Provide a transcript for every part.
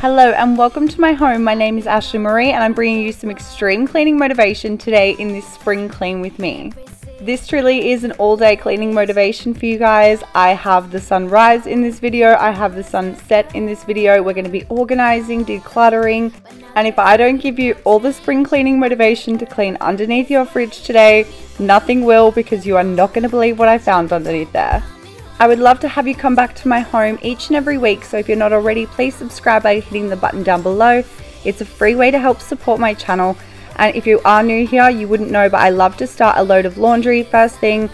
Hello and welcome to my home. My name is Ashley Marie and I'm bringing you some extreme cleaning motivation today in this spring clean with me. This truly is an all-day cleaning motivation for you guys. I have the sunrise in this video, I have the sunset in this video. We're going to be organizing, decluttering, and if I don't give you all the spring cleaning motivation to clean underneath your fridge today, nothing will, because you are not going to believe what I found underneath there. I would love to have you come back to my home each and every week, so if you're not already, please subscribe by hitting the button down below. It's a free way to help support my channel. And if you are new here, you wouldn't know, but I love to start a load of laundry first thing,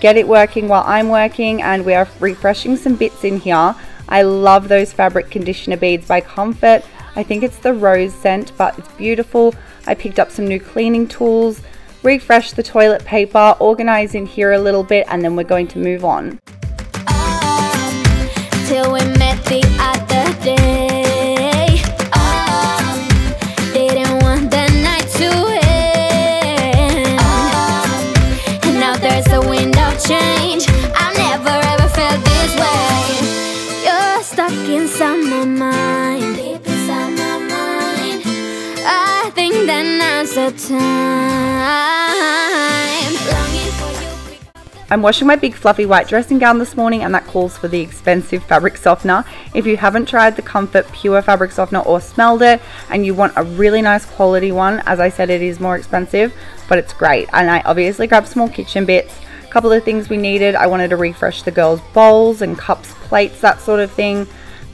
get it working while I'm working, and we are refreshing some bits in here. I love those fabric conditioner beads by Comfort. I think it's the rose scent, but it's beautiful. I picked up some new cleaning tools, refreshed the toilet paper, organize in here a little bit, and then we're going to move on. Till we met the other day. I'm washing my big fluffy white dressing gown this morning, and that calls for the expensive fabric softener. If you haven't tried the Comfort Pure fabric softener or smelled it and you want a really nice quality one, as I said, it is more expensive, but it's great. And I obviously grabbed small kitchen bits, a couple of things we needed. I wanted to refresh the girls' bowls and cups, plates, that sort of thing.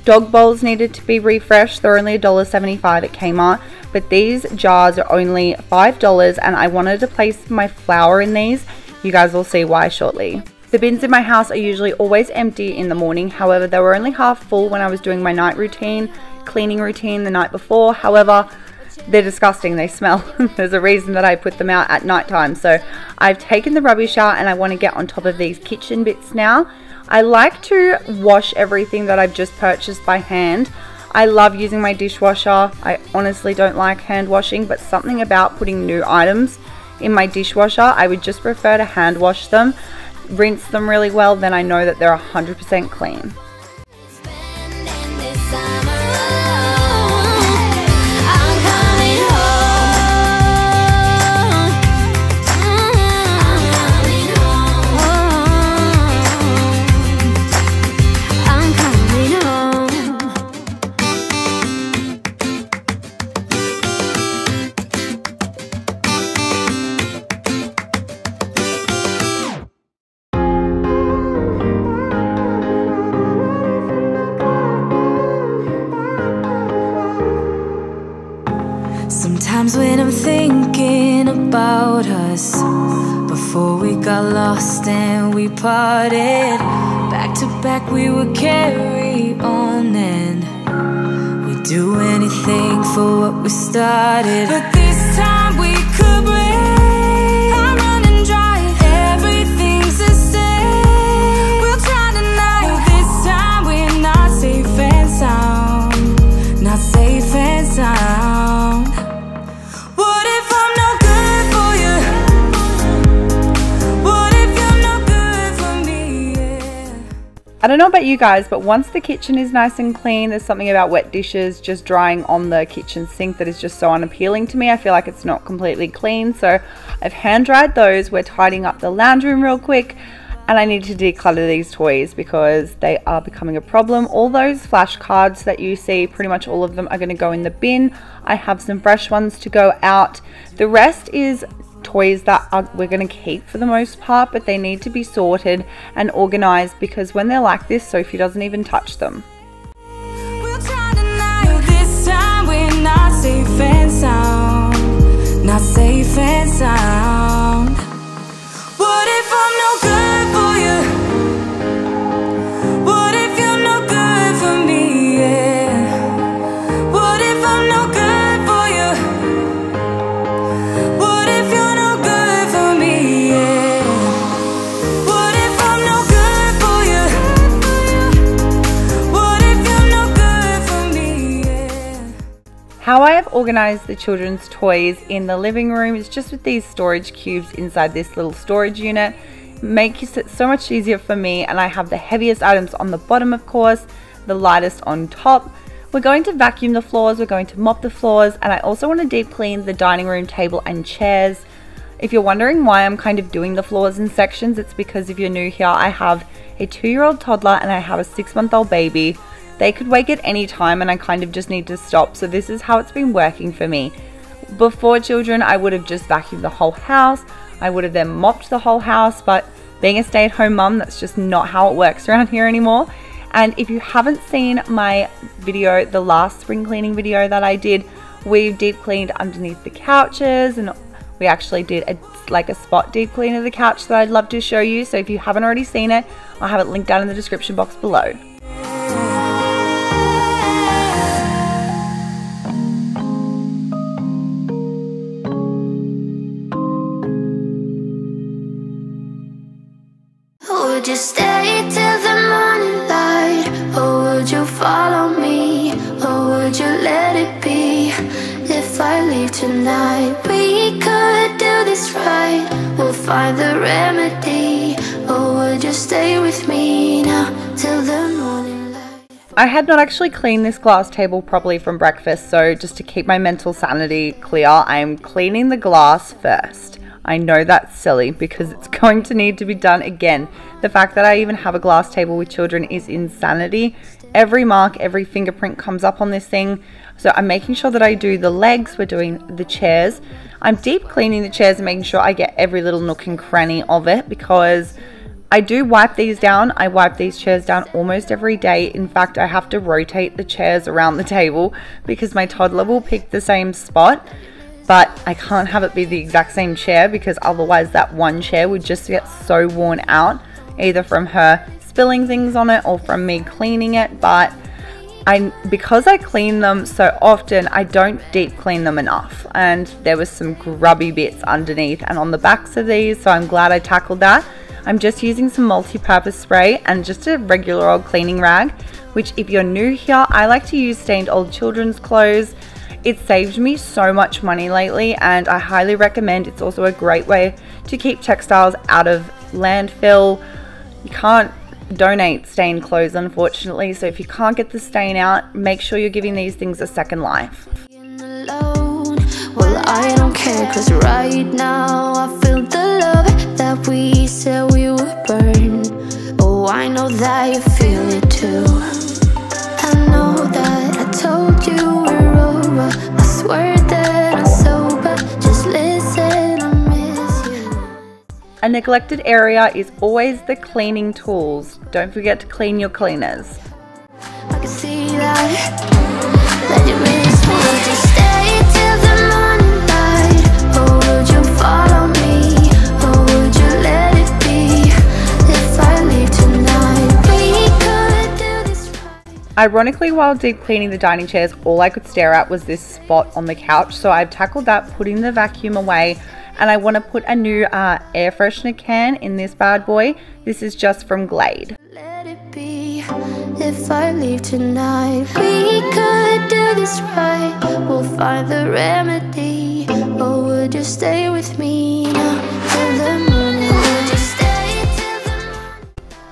Dog bowls needed to be refreshed. They're only $1.75 at Kmart, but these jars are only $5, and I wanted to place my flour in these. You guys will see why shortly. The bins in my house are usually always empty in the morning. However, they were only half full when I was doing my night routine, cleaning routine the night before. However, they're disgusting. They smell. There's a reason that I put them out at nighttime. So I've taken the rubbish out and I want to get on top of these kitchen bits now. I like to wash everything that I've just purchased by hand. I love using my dishwasher. I honestly don't like hand washing, but something about putting new items in my dishwasher, I would just prefer to hand wash them, rinse them really well, then I know that they're 100% clean. Sometimes when I'm thinking about us, before we got lost and we parted, back to back we would carry on and we'd do anything for what we started. But this time we could break. I don't know about you guys, but once the kitchen is nice and clean, there's something about wet dishes just drying on the kitchen sink that is just so unappealing to me. I feel like it's not completely clean, so I've hand dried those. We're tidying up the lounge room real quick, and I need to declutter these toys because they are becoming a problem. All those flashcards that you see, pretty much all of them are going to go in the bin. I have some fresh ones to go out. The rest is toys that we're going to keep for the most part, but they need to be sorted and organized, because when they're like this, Sophie doesn't even touch them. We'll try tonight. This time we're not safe and sound, not safe and sound. What if I'm no good for you? What if you're no good for me? Yeah. What if I'm no good? How I have organized the children's toys in the living room is just with these storage cubes inside this little storage unit. Makes it so much easier for me, and I have the heaviest items on the bottom, of course, the lightest on top. We're going to vacuum the floors, we're going to mop the floors, and I also want to deep clean the dining room table and chairs. If you're wondering why I'm kind of doing the floors in sections, it's because if you're new here, I have a 2-year-old toddler and I have a 6-month-old baby. They could wake at any time and I kind of just need to stop, so this is how it's been working for me. Before children, I would have just vacuumed the whole house, I would have then mopped the whole house, but being a stay-at-home mum, that's just not how it works around here anymore. And if you haven't seen my video, the last spring cleaning video that I did, we deep cleaned underneath the couches, and we actually did a spot deep clean of the couch that I'd love to show you. So if you haven't already seen it, I'll have it linked down in the description box below. Would you stay till the morning light, or would you follow me, or would you let it be? If I leave tonight, we could do this right, we'll find the remedy, or would you stay with me now till the morning light? I had not actually cleaned this glass table properly from breakfast, so just to keep my mental sanity clear, I am cleaning the glass first. I know that's silly because it's going to need to be done again. The fact that I even have a glass table with children is insanity. Every mark, every fingerprint comes up on this thing. So I'm making sure that I do the legs, we're doing the chairs. I'm deep cleaning the chairs and making sure I get every little nook and cranny of it, because I do wipe these down. I wipe these chairs down almost every day. In fact, I have to rotate the chairs around the table because my toddler will pick the same spot. But I can't have it be the exact same chair, because otherwise that one chair would just get so worn out, either from her spilling things on it or from me cleaning it. But because I clean them so often, I don't deep clean them enough, and there was some grubby bits underneath and on the backs of these, so I'm glad I tackled that. I'm just using some multi-purpose spray and just a regular old cleaning rag, which if you're new here, I like to use stained old children's clothes. It saved me so much money lately, and I highly recommend. It's also a great way to keep textiles out of landfill. You can't donate stained clothes, unfortunately, so if you can't get the stain out, make sure you're giving these things a second life. Well, I don't care, cause right now I feel the love that we said we would burn. Oh, I know that you feel it too. I know that I told you we're over. I swear that I'm sober. Just listen, I miss you. A neglected area is always the cleaning tools. Don't forget to clean your cleaners. I can see that. Let you miss me. Would you stay till the morning light, or would you follow me, or would you let it be? If I leave tonight, ironically, while deep cleaning the dining chairs, all I could stare at was this spot on the couch, so I've tackled that, putting the vacuum away, and I want to put a new air freshener can in this bad boy. This is just from Glade. Let it be, if I leave tonight, we could do this right, we'll find the remedy, or would you stay with me now till the morning?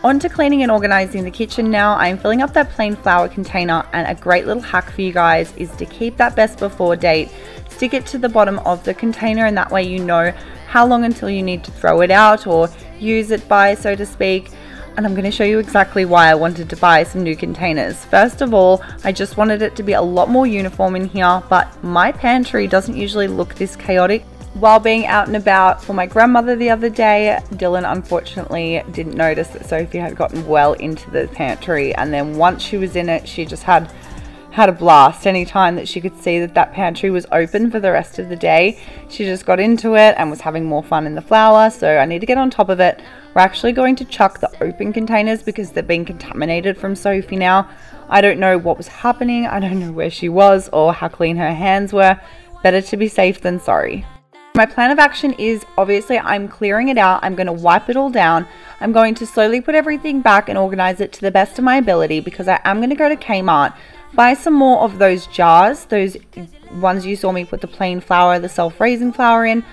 On to cleaning and organizing the kitchen now. I'm filling up that plain flour container, and a great little hack for you guys is to keep that best before date. Stick it to the bottom of the container, and that way you know how long until you need to throw it out or use it by, so to speak. And I'm going to show you exactly why I wanted to buy some new containers. First of all, I just wanted it to be a lot more uniform in here, but my pantry doesn't usually look this chaotic. While being out and about for my grandmother the other day, Dylan unfortunately didn't notice that Sophie had gotten well into the pantry, and then once she was in it, she just had a blast. Any time that she could see that pantry was open for the rest of the day, she just got into it and was having more fun in the flour, so I need to get on top of it. We're actually going to chuck the open containers because they've been contaminated from Sophie now. I don't know what was happening, I don't know where she was or how clean her hands were. Better to be safe than sorry. My plan of action is, obviously, I'm clearing it out, I'm going to wipe it all down, I'm going to slowly put everything back and organize it to the best of my ability, because I am going to go to Kmart, buy some more of those jars, those ones you saw me put the plain flour, the self-raising flour in.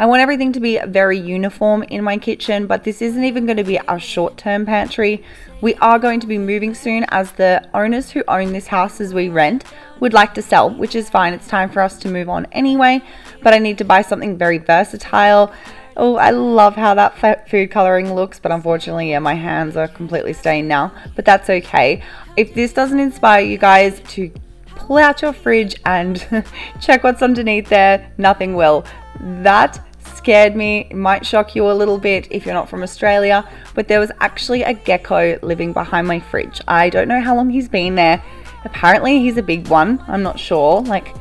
I want everything to be very uniform in my kitchen, but this isn't even going to be our short-term pantry. We are going to be moving soon, as the owners who own this house as we rent would like to sell, which is fine. It's time for us to move on anyway, but I need to buy something very versatile. Oh, I love how that food coloring looks, but unfortunately, yeah, my hands are completely stained now, but that's okay. If this doesn't inspire you guys to pull out your fridge and check what's underneath there, nothing will. That scared me. It might shock you a little bit if you're not from Australia, but there was actually a gecko living behind my fridge. I don't know how long he's been there. Apparently, he's a big one. I'm not sure. Like,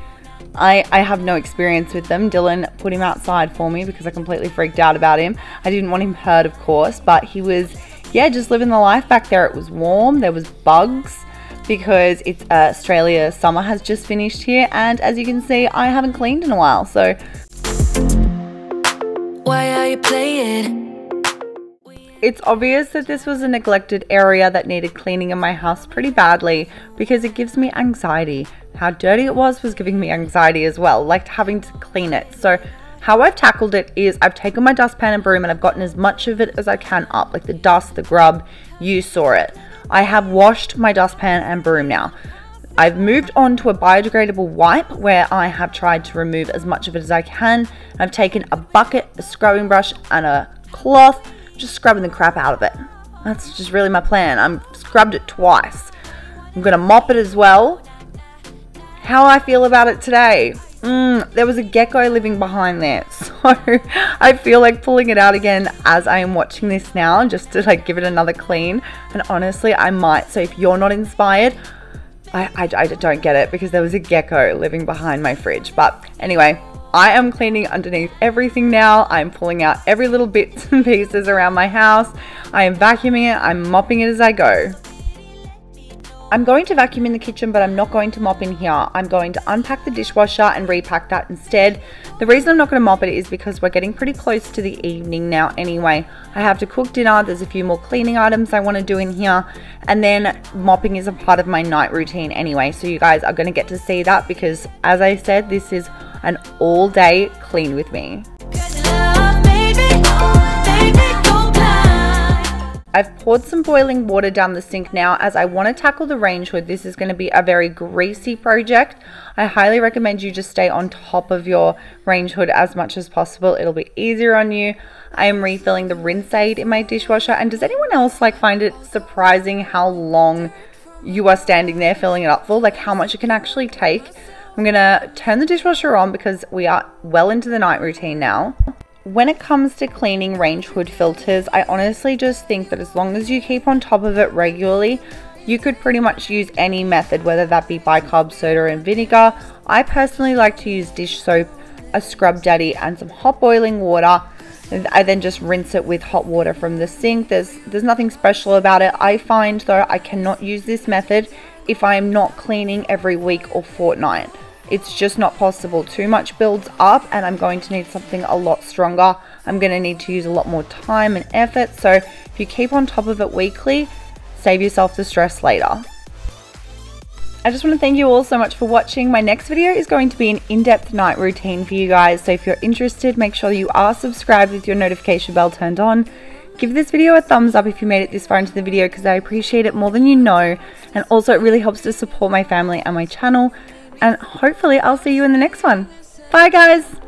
I have no experience with them. Dylan put him outside for me because I completely freaked out about him. I didn't want him hurt, of course, but he was, yeah, just living the life back there. It was warm, there was bugs, because it's Australia, summer has just finished here, and as you can see, I haven't cleaned in a while, so. Why are you playing? It's obvious that this was a neglected area that needed cleaning in my house pretty badly, because it gives me anxiety. How dirty it was giving me anxiety as well, like having to clean it. So how I've tackled it is I've taken my dustpan and broom and I've gotten as much of it as I can up, like the dust, the grub, you saw it. I have washed my dustpan and broom now. I've moved on to a biodegradable wipe where I have tried to remove as much of it as I can. I've taken a bucket, a scrubbing brush and a cloth, just scrubbing the crap out of it. That's just really my plan. I've scrubbed it twice. I'm gonna mop it as well. How I feel about it today. There was a gecko living behind there, so I feel like pulling it out again as I am watching this now, just to like give it another clean. And honestly, I might. So if you're not inspired, I don't get it, because there was a gecko living behind my fridge. But anyway, I am cleaning underneath everything now. I'm pulling out every little bits and pieces around my house. I am vacuuming it. I'm mopping it as I go. I'm going to vacuum in the kitchen, but I'm not going to mop in here. I'm going to unpack the dishwasher and repack that instead. The reason I'm not going to mop it is because we're getting pretty close to the evening now anyway. I have to cook dinner. There's a few more cleaning items I want to do in here. And then mopping is a part of my night routine anyway. So you guys are going to get to see that, because as I said, this is an all day clean with me. I've poured some boiling water down the sink now, as I want to tackle the range hood. This is going to be a very greasy project. I highly recommend you just stay on top of your range hood as much as possible. It'll be easier on you. I am refilling the rinse aid in my dishwasher. And does anyone else like find it surprising how long you are standing there filling it up for? Like how much it can actually take? I'm going to turn the dishwasher on because we are well into the night routine now. When it comes to cleaning range hood filters, I honestly just think that as long as you keep on top of it regularly, you could pretty much use any method, whether that be bicarb soda and vinegar. I personally like to use dish soap, a Scrub Daddy and some hot boiling water. I then just rinse it with hot water from the sink. There's nothing special about it. I find though I cannot use this method if I am not cleaning every week or fortnight. It's just not possible. Too much builds up and I'm going to need something a lot stronger. I'm going to need to use a lot more time and effort. So if you keep on top of it weekly, save yourself the stress later. I just want to thank you all so much for watching. My next video is going to be an in-depth night routine for you guys. So if you're interested, make sure you are subscribed with your notification bell turned on. Give this video a thumbs up if you made it this far into the video, because I appreciate it more than you know. And also it really helps to support my family and my channel. And hopefully I'll see you in the next one. Bye guys!